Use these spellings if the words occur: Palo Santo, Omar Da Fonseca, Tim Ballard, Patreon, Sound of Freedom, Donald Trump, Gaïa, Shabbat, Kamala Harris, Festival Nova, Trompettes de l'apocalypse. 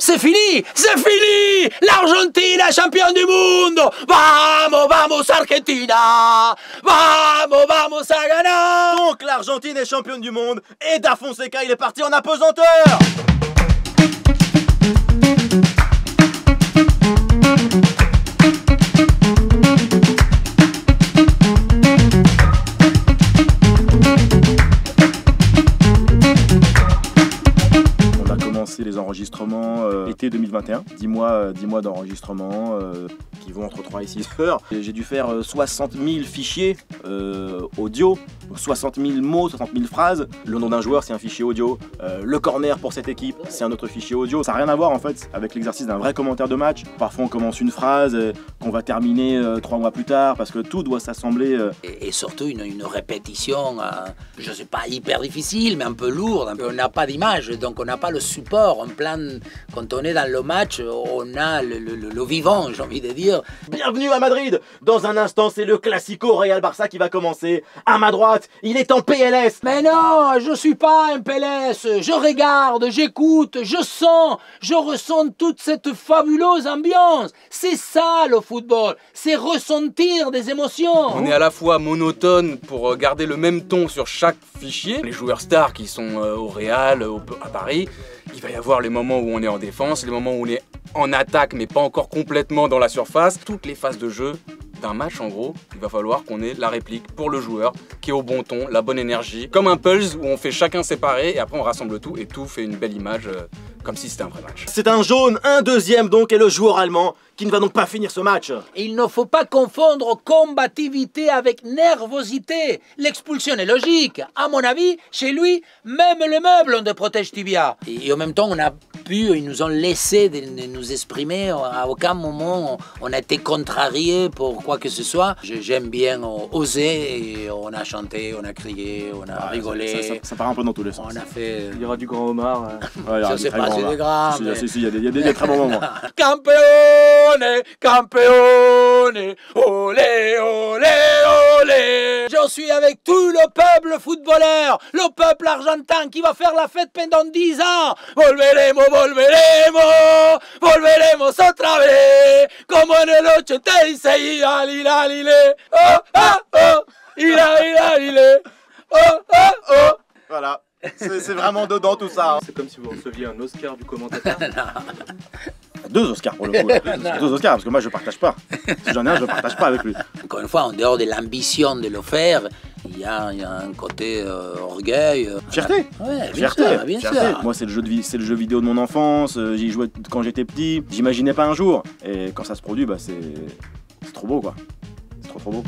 C'est fini, c'est fini. L'Argentine est championne du monde. Vamos, vamos Argentina. Vamos, vamos a ganar. Donc l'Argentine est championne du monde et Da Fonseca il est parti en apesanteur. Les enregistrements été 2021, 10 mois d'enregistrement qui vont entre 3 et 6 heures. J'ai dû faire 60 000 fichiers audio, donc 60 000 mots, 60 000 phrases. Le nom d'un joueur c'est un fichier audio, le corner pour cette équipe c'est un autre fichier audio. Ça n'a rien à voir en fait avec l'exercice d'un vrai commentaire de match. Parfois on commence une phrase qu'on va terminer 3 mois plus tard parce que tout doit s'assembler. Et surtout une répétition, je sais pas hyper difficile mais un peu lourde, on n'a pas d'image donc on n'a pas le support. En plan, quand on est dans le match, on a le vivant, j'ai envie de dire. Bienvenue à Madrid. Dans un instant, c'est le Classico Real Barça qui va commencer. À ma droite, il est en PLS. Mais non, je suis pas en PLS. Je regarde, j'écoute, je sens, je ressens toute cette fabuleuse ambiance. C'est ça le football, c'est ressentir des émotions. On est à la fois monotone pour garder le même ton sur chaque fichier. Les joueurs stars qui sont au Real, à Paris, il va y avoir les moments où on est en défense, les moments où on est en attaque mais pas encore complètement dans la surface. Toutes les phases de jeu d'un match en gros, il va falloir qu'on ait la réplique pour le joueur, qui est au bon ton, la bonne énergie. Comme un puzzle où on fait chacun séparé et après on rassemble tout et tout fait une belle image comme si c'était un vrai match. C'est un jaune, un deuxième donc et le joueur allemand qui ne va donc pas finir ce match. Il ne faut pas confondre combativité avec nervosité. L'expulsion est logique. À mon avis, chez lui, même les meubles ont des protèges tibia. Et en même temps, on a pu, ils nous ont laissé de nous exprimer. À aucun moment, on a été contrarié pour quoi que ce soit. J'aime bien oser et on a chanté, on a crié, on a rigolé. Ça part un peu dans tous les sens. On a fait... Il y aura du grand homard. Ouais, je sais pas, c'est des grands. Si, mais... si, il y a des très bons moments. Campéo! Campione, olé, olé, olé. J'en suis avec tout le peuple footballeur, le peuple argentin qui va faire la fête pendant 10 ans. Volveremos, volveremos, volveremos otra vez, como en el 86, alilé, oh, oh, oh, il oh, oh, oh. Voilà, c'est vraiment dedans tout ça. Hein. C'est comme si vous receviez un Oscar du commentateur. Deux Oscars pour le coup, deux Oscars parce que moi je partage pas, si j'en ai un je partage pas avec lui. Encore une fois, en dehors de l'ambition de le faire, il y a un côté orgueil. Fierté, ouais, fierté, bien sûr. Moi c'est le jeu vidéo de mon enfance, j'y jouais quand j'étais petit, j'imaginais pas un jour. Et quand ça se produit, bah, c'est trop beau quoi, c'est trop beau.